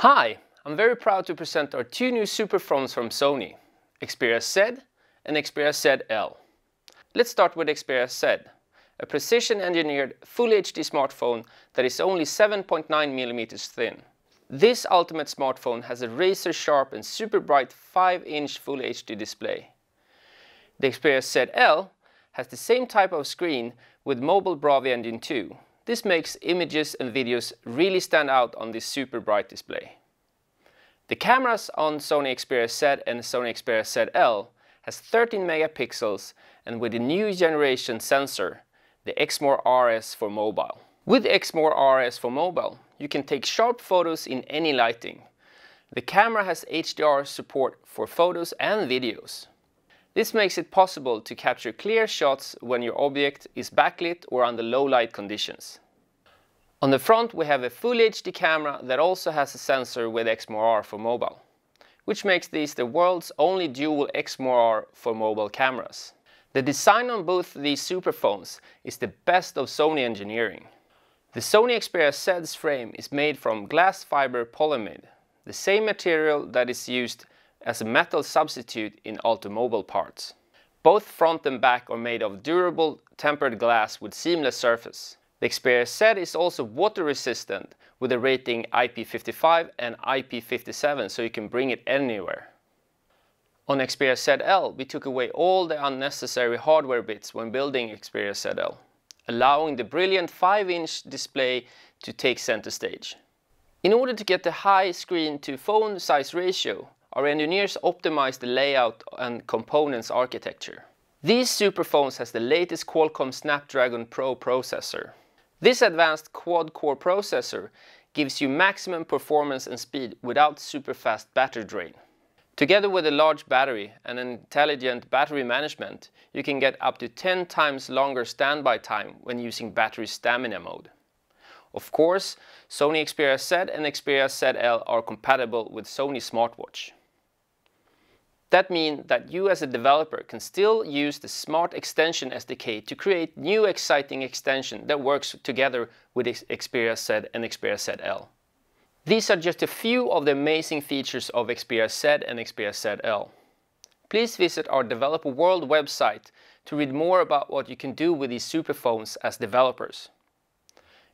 Hi, I'm very proud to present our two new super phones from Sony, Xperia Z and Xperia ZL. Let's start with Xperia Z, a precision-engineered Full HD smartphone that is only 7.9 mm thin. This ultimate smartphone has a razor-sharp and super bright 5-inch Full HD display. The Xperia ZL has the same type of screen with mobile BRAVIA Engine 2. This makes images and videos really stand out on this super bright display. The cameras on Sony Xperia Z and Sony Xperia ZL has 13 megapixels and with the new generation sensor, the Exmor RS for mobile. With Exmor RS for mobile, you can take sharp photos in any lighting. The camera has HDR support for photos and videos. This makes it possible to capture clear shots when your object is backlit or under low light conditions. On the front we have a Full HD camera that also has a sensor with Exmor R for mobile, which makes these the world's only dual Exmor R for mobile cameras. The design on both these super phones is the best of Sony engineering. The Sony Xperia Z's frame is made from glass fiber polyamide, the same material that is used as a metal substitute in automobile parts. Both front and back are made of durable tempered glass with seamless surface. The Xperia Z is also water resistant with a rating IP55 and IP57, so you can bring it anywhere. On Xperia ZL, we took away all the unnecessary hardware bits when building Xperia ZL, allowing the brilliant 5-inch display to take center stage. In order to get the high screen to phone size ratio, our engineers optimized the layout and components architecture. These superphones has the latest Qualcomm Snapdragon Pro processor. This advanced quad-core processor gives you maximum performance and speed without super fast battery drain. Together with a large battery and intelligent battery management, you can get up to 10 times longer standby time when using battery stamina mode. Of course, Sony Xperia Z and Xperia ZL are compatible with Sony smartwatch. That means that you as a developer can still use the Smart Extension SDK to create new exciting extension that works together with Xperia Z and Xperia ZL. These are just a few of the amazing features of Xperia Z and Xperia ZL. Please visit our Developer World website to read more about what you can do with these superphones as developers.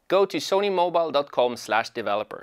Go to sonymobile.com/developer.